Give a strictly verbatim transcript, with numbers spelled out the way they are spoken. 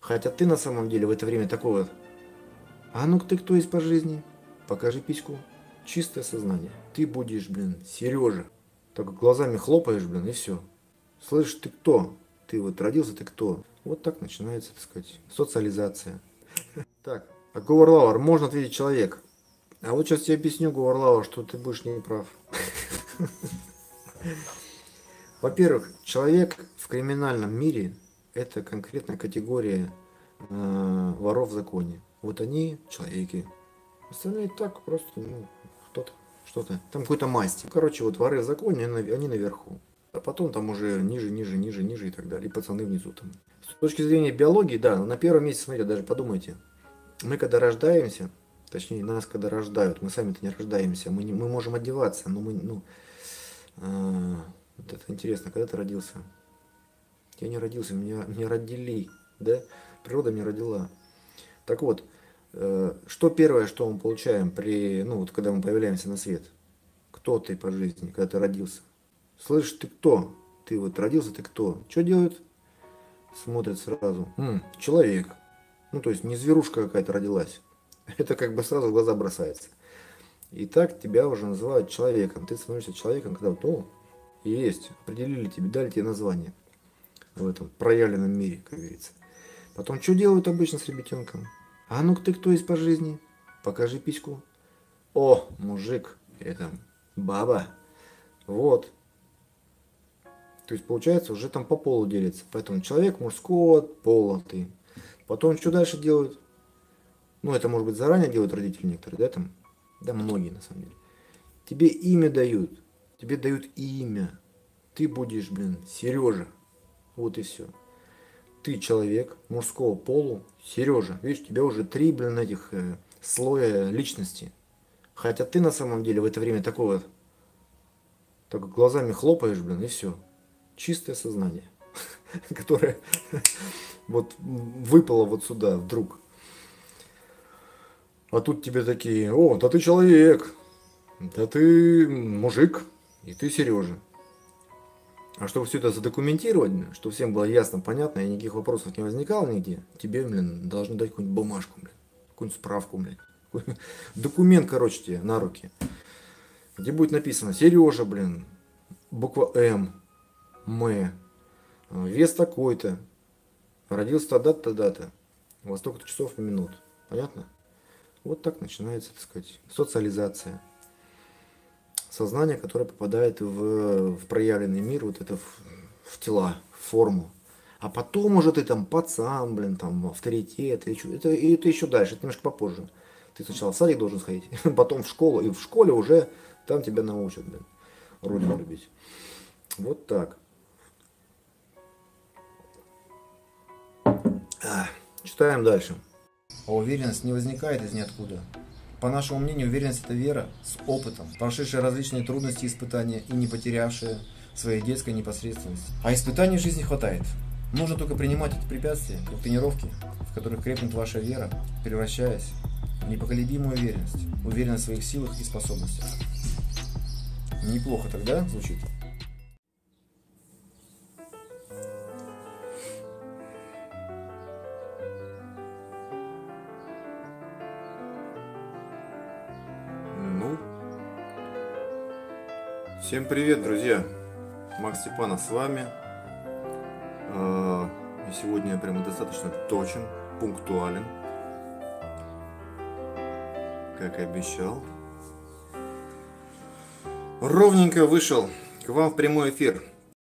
Хотя ты на самом деле в это время такой вот: а ну-ка ты кто есть по жизни? Покажи письку. Чистое сознание. Ты будешь, блин, Сережа. Так глазами хлопаешь, блин, и все. Слышь, ты кто? Ты вот родился, ты кто? Вот так начинается, так сказать, социализация. Так, а Говорлавр, можно ответить человек? А вот сейчас я объясню, Говорлавр, что ты будешь не прав. Во-первых, человек в криминальном мире — это конкретная категория э, воров в законе. Вот они человеки. Остальные так просто, ну, кто-то, что-то. Там какой-то масть. Короче, вот воры в законе, они наверху. А потом там уже ниже, ниже, ниже, ниже и так далее. И пацаны внизу там. С точки зрения биологии, да, на первом месте, смотрите, даже подумайте. Мы когда рождаемся, точнее, нас когда рождают, мы сами-то не рождаемся, мы, не, мы можем одеваться, но мы, ну... Э, вот это интересно, когда ты родился? Я не родился, меня, меня родили, да? Природа меня родила. Так вот, э, что первое, что мы получаем при, ну вот, когда мы появляемся на свет? Кто ты по жизни, когда ты родился? Слышь, ты кто? Ты вот родился, ты кто? Что делают? Смотрят сразу. М, человек. Ну, то есть не зверушка какая-то родилась. Это как бы сразу в глаза бросается. И так тебя уже называют человеком. Ты становишься человеком, когда вот, о, есть, определили тебе, дали тебе название в этом проявленном мире, как говорится. Потом, что делают обычно с ребятенком? А ну-ка ты кто есть по жизни? Покажи письку. О, мужик, или там баба. Вот. То есть, получается, уже там по полу делится. Поэтому человек мужского пола ты. Потом, что дальше делают? Ну, это, может быть, заранее делают родители некоторые, да, там? Да, многие, на самом деле. Тебе имя дают. Тебе дают имя. Ты будешь, блин, Сережа. Вот и все. Ты человек мужского пола, Сережа. Видишь, у тебя уже три, блин, этих э, слоя личности. Хотя ты на самом деле в это время такой вот, так глазами хлопаешь, блин, и все. Чистое сознание, которое вот выпало вот сюда вдруг. А тут тебе такие: о, да ты человек, да ты мужик, и ты Сережа. А чтобы все это задокументировать, чтобы всем было ясно, понятно, и никаких вопросов не возникало нигде, тебе, блин, должны дать какую-нибудь бумажку, блин, какую-нибудь справку, блин, какой-нибудь документ, короче, тебе на руки, где будет написано Сережа, блин, буква М, М, вес такой-то, родился тогда-то, тогда-то, во столько-то часов и минут. Понятно? Вот так начинается, так сказать, социализация. Сознание, которое попадает в, в проявленный мир, вот это в, в тела, в форму. А потом уже ты там пацан, блин, там авторитет, и это, это еще дальше, это немножко попозже. Ты сначала в садик должен сходить, потом в школу, и в школе уже там тебя научат, блин, родину любить. Вот так. Читаем дальше. А уверенность не возникает из ниоткуда. По нашему мнению, уверенность – это вера с опытом, прошедшая различные трудности и испытания и не потерявшая своей детской непосредственности. А испытаний в жизни хватает. Нужно только принимать эти препятствия, как тренировки, в которых крепнет ваша вера, превращаясь в непоколебимую уверенность, уверенность в своих силах и способностях. Неплохо тогда звучит. Всем привет, друзья! Макс Степанов с вами. И сегодня я прямо достаточно точен, пунктуален, как и обещал. Ровненько вышел к вам в прямой эфир.